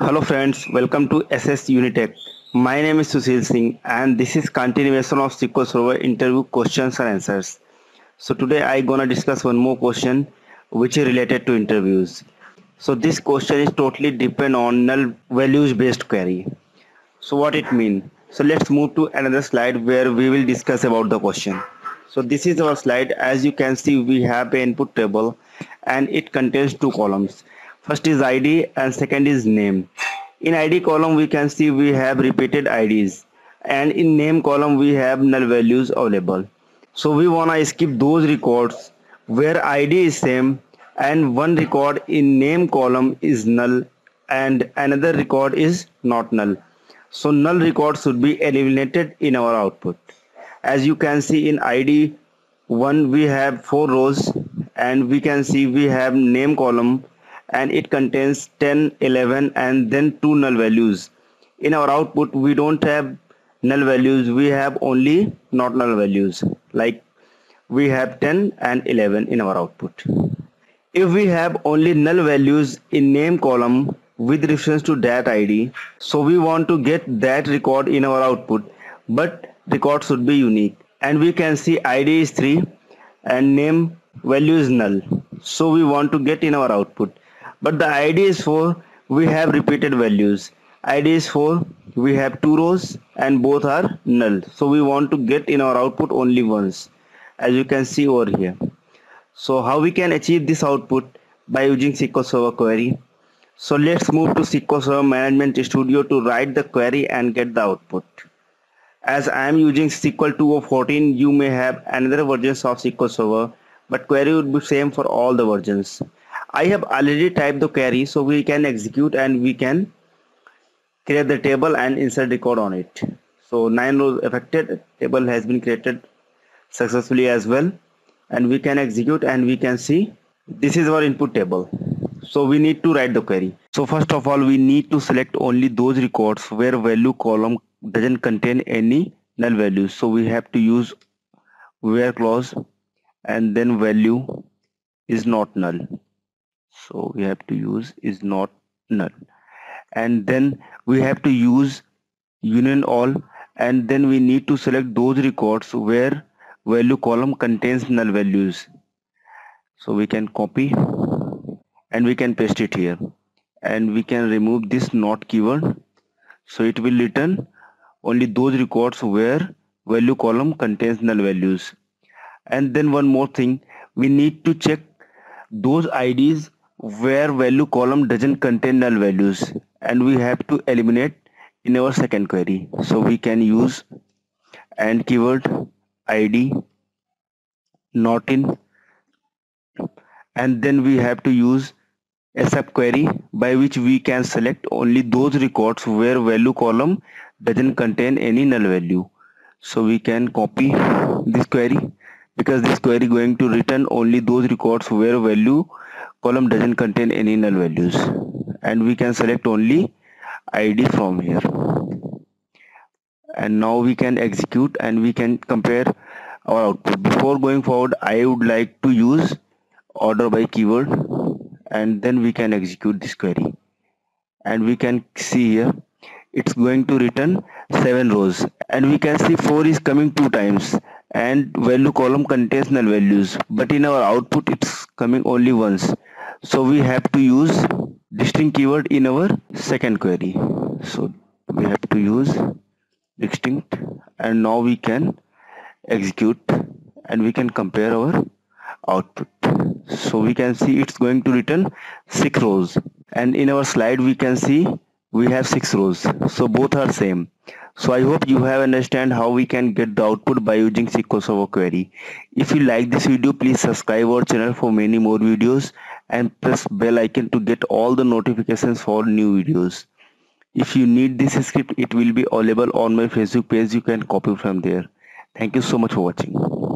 Hello friends, welcome to SS Unitech. My name is Susil Singh and this is continuation of SQL Server interview questions and answers. So today I gonna discuss one more question which is related to interviews. So this question is totally depend on null values based query. So what it mean? So let's move to another slide where we will discuss about the question. So this is our slide. As you can see, we have an input table and it contains two columns. First is ID and second is name. In ID column we can see we have repeated IDs and in name column we have null values available. So we wanna skip those records where ID is same and one record in name column is null and another record is not null. So null record should be eliminated in our output. As you can see in ID 1 we have 4 rows and we can see we have name column and it contains 10, 11 and then 2 null values. In our output we don't have null values, we have only not null values, like we have 10 and 11 in our output. If we have only null values in name column with reference to that ID, so we want to get that record in our output, but record should be unique. And we can see ID is 3 and name value is null, so we want to get in our output. But the ID is 4, we have repeated values. ID is 4, we have 2 rows and both are null. So we want to get in our output only once, as you can see over here. So how we can achieve this output? By using SQL Server query. So let's move to SQL Server Management Studio to write the query and get the output. As I am using SQL 2.14, you may have another versions of SQL Server, but query would be same for all the versions. I have already typed the query, so we can execute and we can create the table and insert record on it. So 9 rows affected, table has been created successfully as well, and we can execute and we can see this is our input table. So we need to write the query. So first of all we need to select only those records where value column doesn't contain any null values. So we have to use where clause and then value is not null. So we have to use is not null and then we have to use union all and then we need to select those records where value column contains null values. So we can copy and we can paste it here and we can remove this not keyword, so it will return only those records where value column contains null values. And then one more thing, we need to check those IDs where value column doesn't contain null values and we have to eliminate in our second query. So we can use and keyword ID not in and then we have to use a subquery by which we can select only those records where value column doesn't contain any null value. So we can copy this query because this query going to return only those records where value column doesn't contain any null values and we can select only ID from here. And now we can execute and we can compare our output. Before going forward I would like to use order by keyword and then we can execute this query and we can see here it's going to return 7 rows and we can see 4 is coming 2 times and value column contains null values, but in our output it's coming only once. So we have to use distinct keyword in our second query. So we have to use distinct and now we can execute and we can compare our output. So we can see it's going to return 6 rows and in our slide we can see we have 6 rows, so both are same. So I hope you have understand how we can get the output by using SQL Server query. If you like this video, please subscribe our channel for many more videos and press bell icon to get all the notifications for new videos. If you need this script, it will be available on my Facebook page. You can copy from there. Thank you so much for watching.